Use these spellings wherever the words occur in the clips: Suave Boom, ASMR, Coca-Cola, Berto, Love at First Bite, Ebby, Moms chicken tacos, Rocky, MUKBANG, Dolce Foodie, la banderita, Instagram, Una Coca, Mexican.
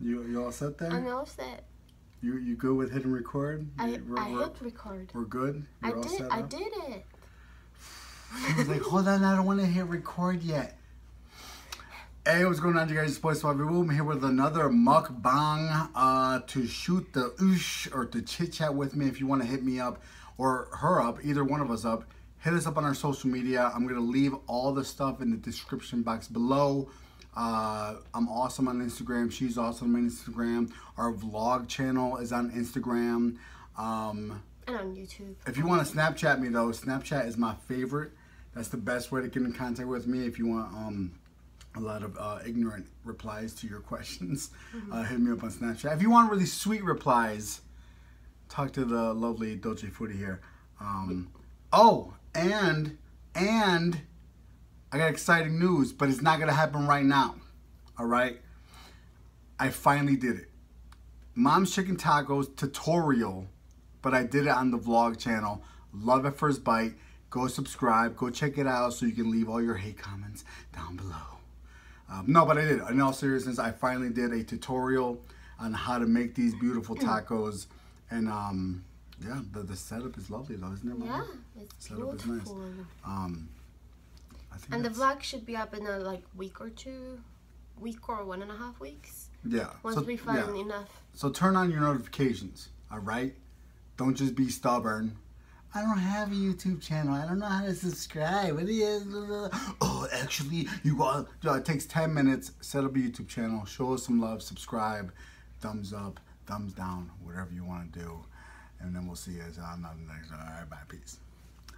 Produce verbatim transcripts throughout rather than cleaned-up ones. You you all set there? I'm all set. You you go with hit and record? I, we're, I we're, hit record. We're good? You're I all did set I up? did it. I was like, hold on, I don't want to hit record yet. Hey, what's going on, you guys? It's boy Suave Boom here with another mukbang. Uh, to shoot the oosh or to chit chat with me, if you want to hit me up or her up, either one of us up, hit us up on our social media. I'm gonna leave all the stuff in the description box below. Uh, I'm awesome on Instagram. She's awesome on Instagram. Our vlog channel is on Instagram. Um, and on YouTube. If you want to Snapchat me though, Snapchat is my favorite. That's the best way to get in contact with me if you want. Um, a lot of uh, ignorant replies to your questions, mm-hmm. uh, hit me up on Snapchat. If you want really sweet replies, talk to the lovely Dolce Foodie here. Um, oh, and, and, I got exciting news, but it's not going to happen right now, all right? I finally did it. Mom's Chicken Tacos tutorial, but I did it on the vlog channel, Love at First Bite. Go subscribe, go check it out so you can leave all your hate comments down below. Um, no, but I did. In all seriousness, I finally did a tutorial on how to make these beautiful tacos. And, um, yeah, the, the setup is lovely, though, isn't it? Lovely? Yeah, it's setup beautiful. Is nice. Um, I think and the vlog should be up in, a, like, week or two, week or one and a half weeks. Yeah. Once so, we find yeah. enough. So turn on your notifications, all right? Don't just be stubborn. I don't have a YouTube channel. I don't know how to subscribe. What is? Oh, actually, you got. Uh, it takes ten minutes. Set up a YouTube channel. Show us some love. Subscribe. Thumbs up. Thumbs down. Whatever you want to do. And then we'll see you guys on the next one. All right, bye, peace.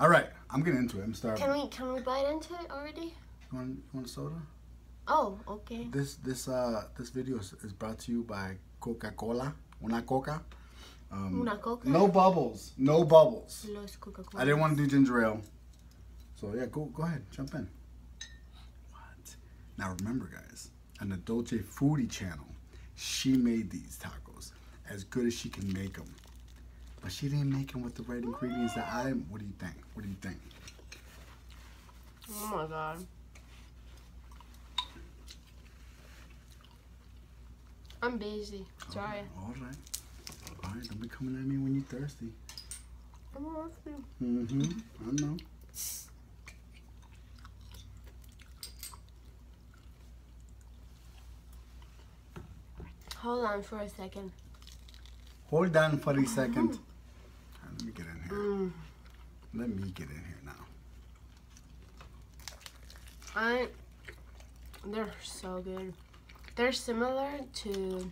All right, I'm getting into it. I'm starving. Can we can we bite into it already? You want you want a soda? Oh, okay. This this uh this video is, is brought to you by Coca-Cola. Una Coca. Um, Una Coca. No bubbles. No bubbles. Los Coca-Cola. I didn't want to do ginger ale. So yeah, go go ahead. Jump in. What? Now remember guys, on the Dolce Foodie channel, she made these tacos as good as she can make them. But she didn't make them with the right ingredients that I... What do you think? What do you think? Oh my God. I'm busy. Sorry. All right. All right. All right, don't be coming at me when you're thirsty. I'm thirsty. Mm-hmm. I know. Hold on for a second. Hold on for a second. Mm-hmm. All right, let me get in here. Mm. Let me get in here now. I. They're so good. They're similar to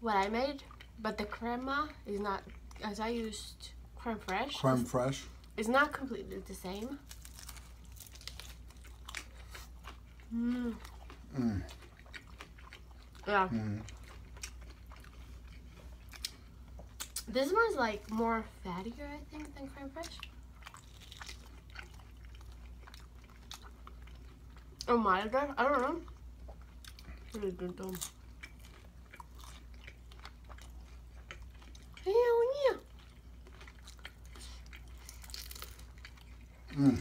what I made, but the crema is not, as I used creme fraiche. Creme fraiche. It's not completely the same. Mm. Mm. Yeah. Mm. This one's like more fattier, I think, than creme fraiche. Or milder, I don't know. Really good though. Mm.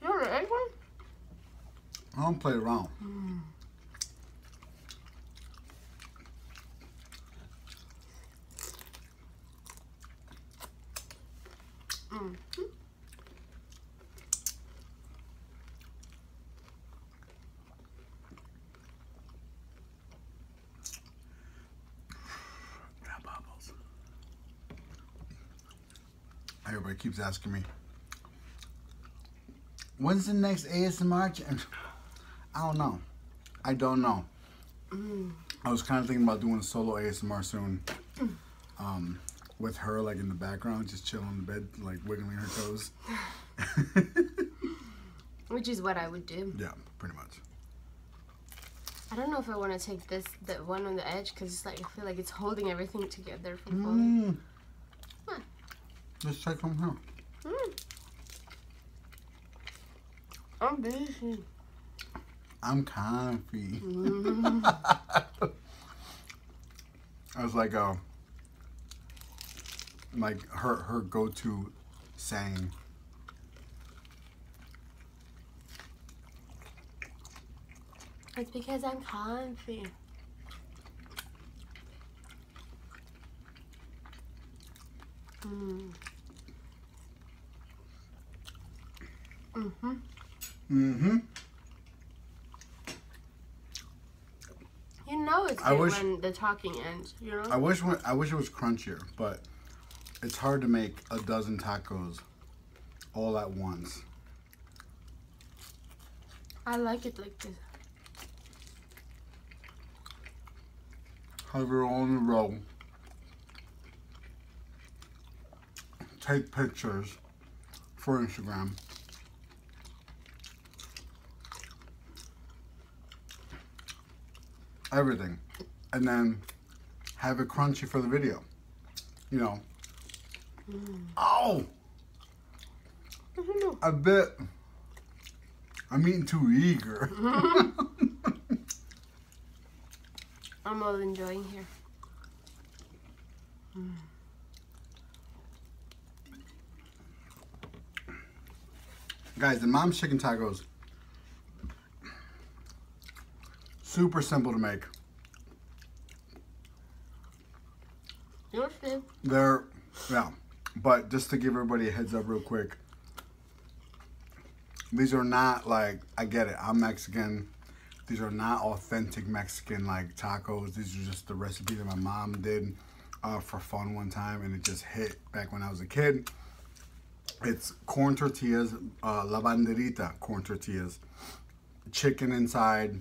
You want an egg one? I don't play around. Mm. Mm. Got bubbles. Everybody keeps asking me, when's the next A S M R channel? I don't know. I don't know. Mm. I was kind of thinking about doing a solo A S M R soon. Mm. Um, with her like in the background, just chilling in the bed, like wiggling her toes. Which is what I would do. Yeah, pretty much. I don't know if I want to take this, the one on the edge, because it's like I feel like it's holding everything together from falling. Mm. Huh. Let's take them here. Mm. I'm busy. I'm comfy. Mm-hmm. I was like, oh, like her her go-to saying. It's because I'm comfy. Mm. Mm-hmm. Mm-hmm. You know it's good wish, when the talking ends, you know? I wish when, I wish it was crunchier, but it's hard to make a dozen tacos all at once. I like it like this. Have it all in a row. Take pictures for Instagram. Everything. And then have it crunchy for the video. You know. Mm. Oh! A bit. I'm eating too eager. I'm all enjoying here. Mm. Guys, the mom's chicken tacos. Super simple to make. You're good. They're, yeah. But just to give everybody a heads up real quick. These are not like, I get it, I'm Mexican. These are not authentic Mexican like tacos. These are just the recipe that my mom did uh, for fun one time, and it just hit back when I was a kid. It's corn tortillas, uh, la banderita corn tortillas, chicken inside.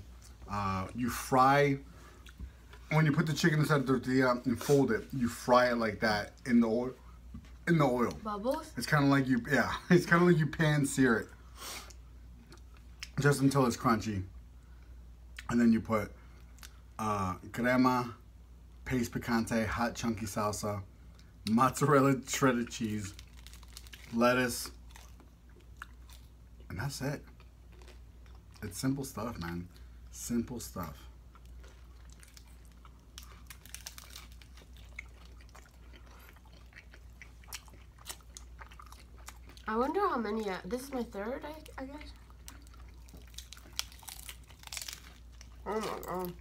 Uh, you fry, when you put the chicken inside the tortilla and fold it, you fry it like that in the oil. In the oil. Bubbles? It's kind of like you, yeah, it's kind of like you pan sear it. Just until it's crunchy. And then you put uh, crema, paste picante, hot chunky salsa, mozzarella shredded cheese, lettuce, and that's it. It's simple stuff, man. Simple stuff. I wonder how many, uh, this is my third, I, I guess. Oh my God.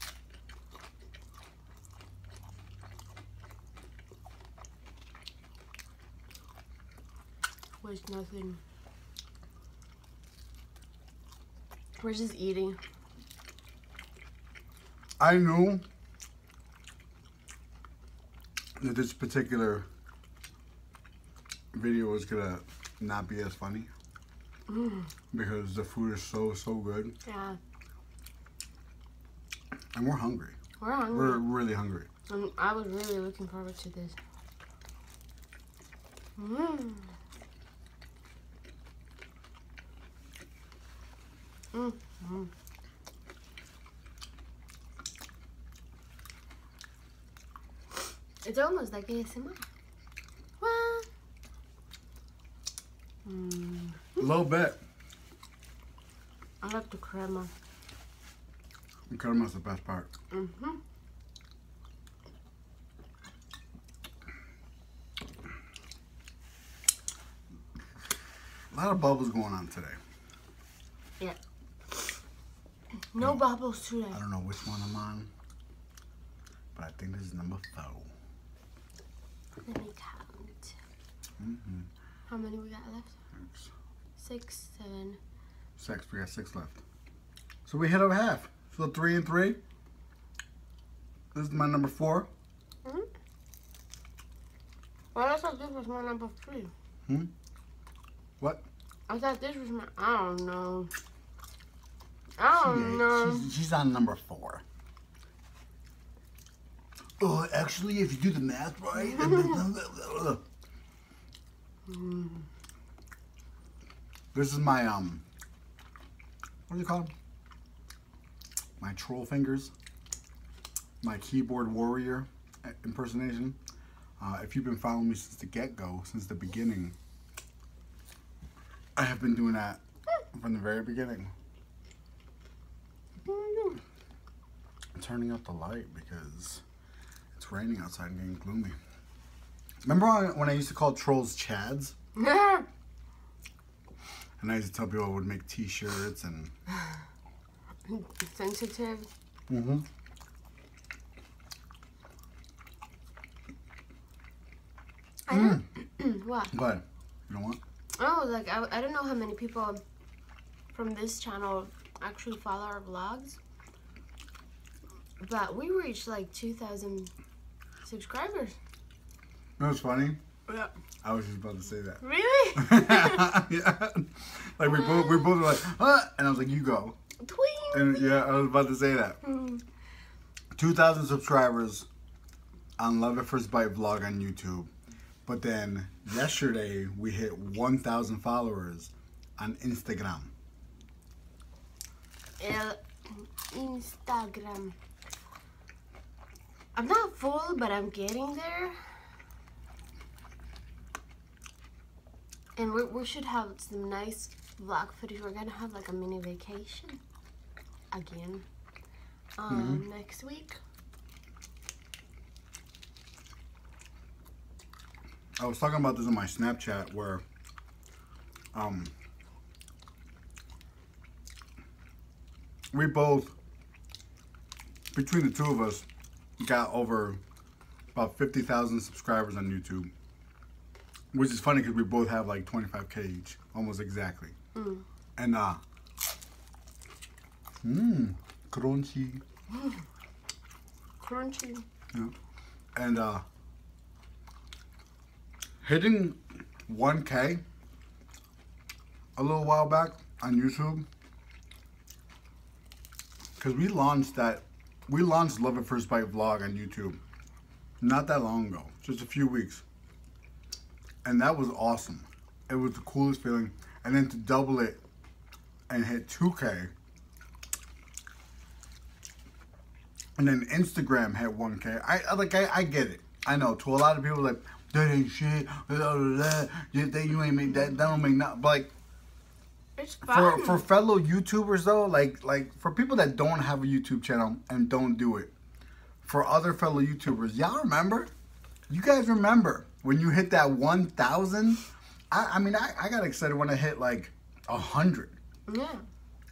Waste nothing. We're just eating. I knew that this particular video was gonna not be as funny mm. because the food is so, so good. Yeah. And we're hungry. We're hungry. We're really hungry. And I was really looking forward to this. Mmm. Mmm. Mm. It's almost like A S M R. Well. Mmm. A little bit. I like the crema. The crema's the best part. Mm-hmm. A lot of bubbles going on today. Yeah. No bubbles today. I don't know which one I'm on, but I think this is number four. Let me count. Mm-hmm. How many we got left? Six. Six, seven. Six. We got six left. So we hit over half. So three and three. This is my number four. Mm-hmm. Well, I thought this was my number three. Hmm? What? I thought this was my, I don't know. I don't she, know. She's, she's on number four. Oh, actually, if you do the math right. mm. This is my, um, what do you call it? My troll fingers, my keyboard warrior impersonation. Uh, if you've been following me since the get-go, since the beginning, I have been doing that from the very beginning. I'm turning out the light because it's raining outside and getting gloomy. Remember when I used to call trolls chads? Yeah. And I used to tell people I would make t-shirts and sensitive. Mm-hmm. I mm. don't, what? Go ahead. You don't want? Oh, like I, I don't know how many people from this channel actually follow our vlogs, but we reached like two thousand subscribers. You know what's funny? Yeah. I was just about to say that. Really? Yeah. Like we both, we both were like, huh? And I was like, you go. Twing. And yeah, I was about to say that. Mm. two thousand subscribers on Love at First Bite vlog on YouTube. But then yesterday we hit one thousand followers on Instagram. El Instagram. I'm not full, but I'm getting there. And we, we should have some nice vlog footage. We're gonna have like a mini vacation again um, mm-hmm. next week. I was talking about this in my Snapchat where um, we both, between the two of us, got over about fifty thousand subscribers on YouTube. Which is funny because we both have like twenty-five K each, almost exactly. Mm. And, uh, mmm, crunchy. Mm. Crunchy. Yeah. And, uh, hitting one K a little while back on YouTube, because we launched that, we launched Love at First Bite vlog on YouTube not that long ago, just a few weeks. And that was awesome. It was the coolest feeling. And then to double it and hit two K. And then Instagram hit one K. I, I like I, I get it. I know to a lot of people like that ain't shit. Blah, blah, blah. You, that you ain't make that. That don't make nothing. But like it's fun. For for fellow YouTubers though, like like for people that don't have a YouTube channel and don't do it, for other fellow YouTubers, y'all remember? You guys remember? When you hit that one thousand, I, I mean, I, I got excited when I hit like one hundred. Yeah.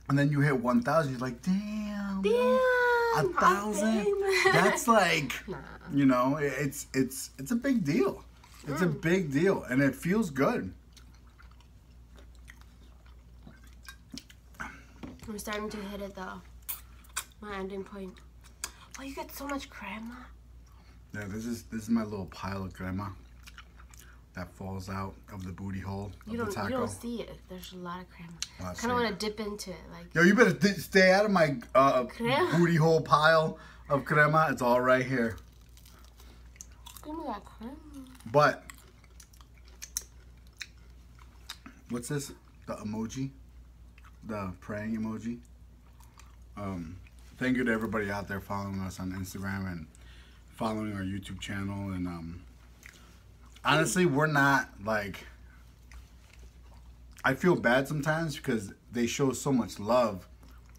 And then you hit one thousand, you're like, damn. Damn. A thousand. That's like, nah. You know, it's it's it's a big deal. It's mm. a big deal, and it feels good. I'm starting to hit it though. My ending point. Oh, you got so much grandma. Yeah, this is this is my little pile of grandma. That falls out of the booty hole you of the taco. You don't see it. There's a lot of crema. I kind of want to dip into it. Like, yo, you better stay out of my uh, booty hole pile of crema. It's all right here. Give me that crema. But, what's this? The emoji? The praying emoji? Um, thank you to everybody out there following us on Instagram and following our YouTube channel and... um. Honestly, we're not, like, I feel bad sometimes because they show so much love,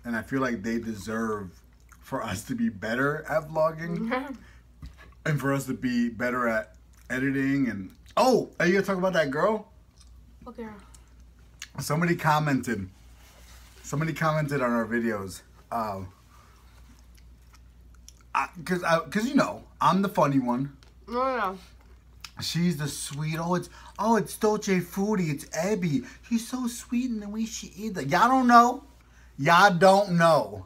and I feel like they deserve for us to be better at vlogging and for us to be better at editing. And oh, are you going to talk about that girl? What girl? Somebody commented. Somebody commented on our videos. Uh, I, cause, I, cause you know, I'm the funny one. No, no, no. She's the sweet. Oh, it's oh, it's Dolce Foodie. It's Ebby. She's so sweet in the way she eats. Y'all don't know. Y'all don't know.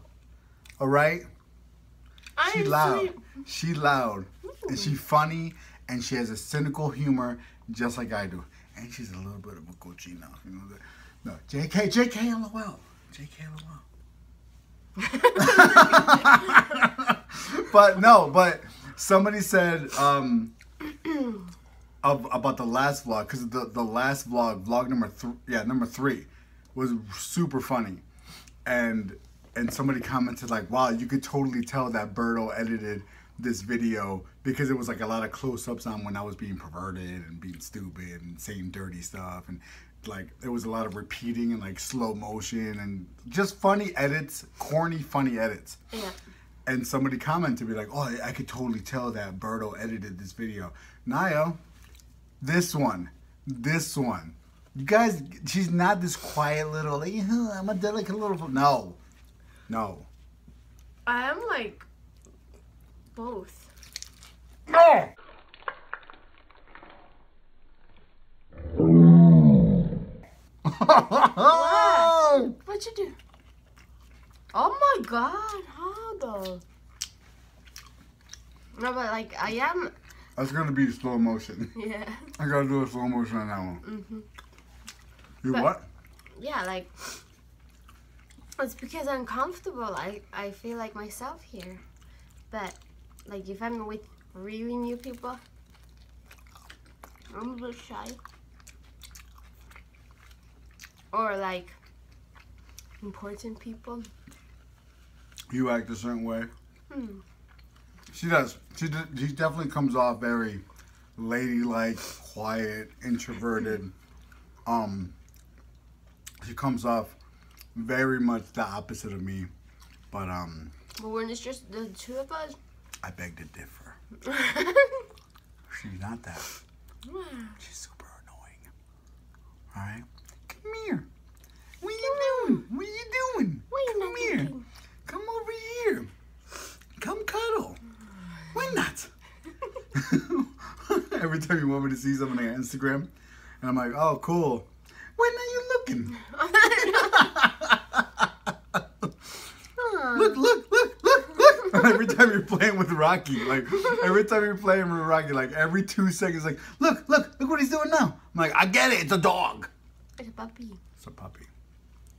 All right. I she loud. Sweet. She loud. Ooh. And she funny. And she has a cynical humor, just like I do. And she's a little bit of a cochina. You know that? No, J K, J K, L O L, J K, L O L. But no, but somebody said. Um, Of, about the last vlog, because the, the last vlog, vlog number three, yeah, number three, was super funny. And and somebody commented like, wow, you could totally tell that Berto edited this video because it was like a lot of close-ups on when I was being perverted and being stupid and saying dirty stuff. And like, there was a lot of repeating and like slow motion and just funny edits, corny, funny edits. Yeah. And somebody commented me like, oh, I could totally tell that Berto edited this video. Nayo. This one, this one, you guys. She's not this quiet little. Like, I'm a delicate little. No, No. I am like both. No. What? What'd you do? Oh my god! How the? No, but like I am. That's gonna be slow motion. Yeah. I gotta do a slow motion on that one. Mm-hmm. You but, what? Yeah, like it's because I'm comfortable. I I feel like myself here, but like if I'm with really new people, I'm a bit shy. Or like important people. You act a certain way. Hmm. She does. She de she definitely comes off very ladylike, quiet, introverted. Um, she comes off very much the opposite of me. But um. But when it's just the two of us. I beg to differ. She's not that. She's super annoying. All right. Come here. What are you doing? What are you doing? What are you Come here. Thinking? Come over here. Come cuddle. Why not? Every time you want me to see something on Instagram, and I'm like, oh, cool. When are you looking? Look, look, look, look, look. Every time you're playing with Rocky, like, every time you're playing with Rocky, like, every two seconds, like, look, look, look what he's doing now. I'm like, I get it. It's a dog. It's a puppy. It's a puppy.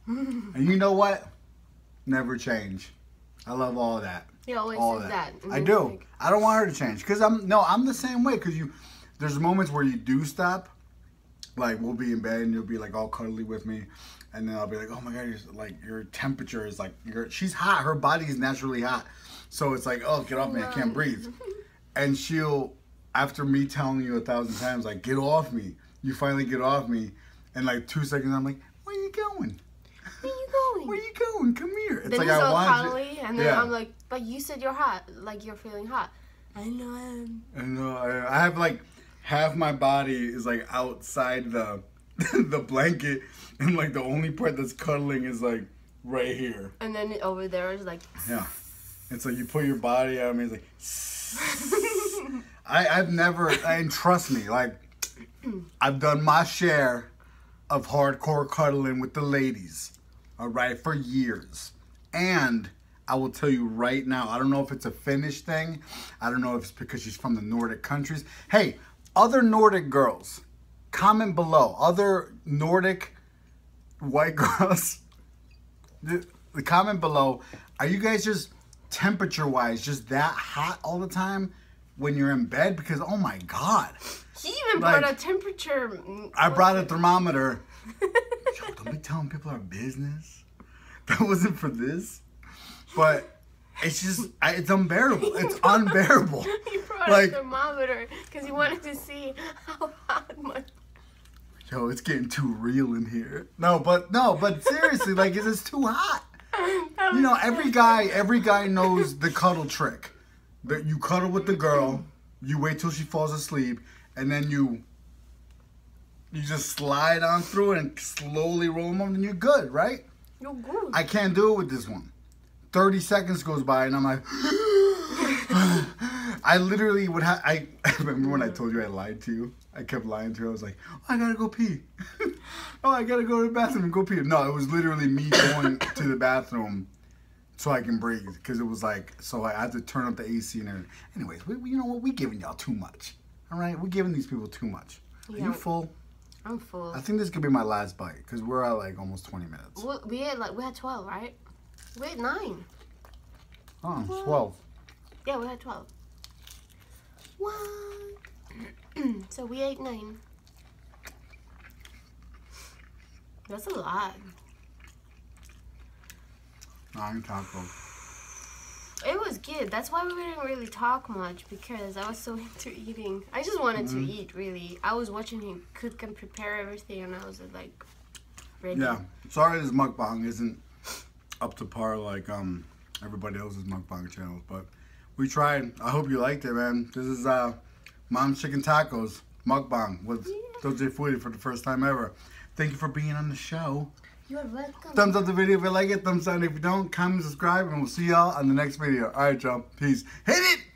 And you know what? Never change. I love all of that. You always do that. that. I do. Like, I don't want her to change. Because I'm, no, I'm the same way. Because you, there's moments where you do stop. Like, we'll be in bed and you'll be, like, all cuddly with me. And then I'll be like, oh, my God, you're, like, your temperature is, like, you're, she's hot. Her body is naturally hot. So it's like, oh, get off me. I can't breathe. And she'll, after me telling you a thousand times, like, get off me. You finally get off me. And like two seconds, I'm like, where are you going? Where are you going? Where are you going? Come here. It's then like I want you. And then yeah. I'm like, but you said you're hot. Like you're feeling hot. I know I am. I know. I, I have like half my body is like outside the the blanket, and like the only part that's cuddling is like right here. And then over there is like. Yeah. And so you put your body out, and it's like. I I've never and trust me, like I've done my share of hardcore cuddling with the ladies, all right, for years. And I will tell you right now, I don't know if it's a Finnish thing. I don't know if it's because she's from the Nordic countries. Hey, other Nordic girls, comment below. Other Nordic white girls, the, the comment below. Are you guys just temperature-wise just that hot all the time when you're in bed? Because, oh my God. She even like, brought a temperature. I brought a thermometer. Yo, don't be telling people our business. That wasn't for this. But it's just, I, it's unbearable. It's brought, unbearable. You brought like, a thermometer because you wanted to see how hot my. Yo, it's getting too real in here. No, but no, but seriously, like, it's just too hot. You know, every guy, every guy knows the cuddle trick. That you cuddle with the girl, you wait till she falls asleep, and then you you just slide on through and slowly roll them up, and you're good, right? You're good. I can't do it with this one. thirty seconds goes by, and I'm like, I literally would have, I, I remember when I told you I lied to you? I kept lying to you. I was like, oh, I gotta go pee. Oh, I gotta go to the bathroom and go pee. No, it was literally me going to the bathroom so I can breathe, because it was like, so I had to turn up the A C and everything. Anyways, we, you know what? We giving y'all too much. All right? We're giving these people too much. Yeah. Are you full? I'm full. I think this could be my last bite, because we're at like almost twenty minutes. Well, we had like, we had twelve, right? We had nine. Oh, what? twelve. Yeah, we had twelve. What? So we ate nine. That's a lot. Nine tacos. It was good. That's why we didn't really talk much, because I was so into eating. I just wanted mm-hmm. to eat, really. I was watching him cook and prepare everything, and I was like ready. Yeah. Sorry this mukbang isn't up to par like um everybody else's mukbang channels, but we tried. I hope you liked it, man. This is uh Mom's Chicken Tacos mukbang with yeah. Dolce Foodie for the first time ever. Thank you for being on the show. You're welcome. Thumbs up the video if you like it. Thumbs down if you don't. Comment, subscribe, and we'll see y'all on the next video. All right, y'all. Peace. Hit it!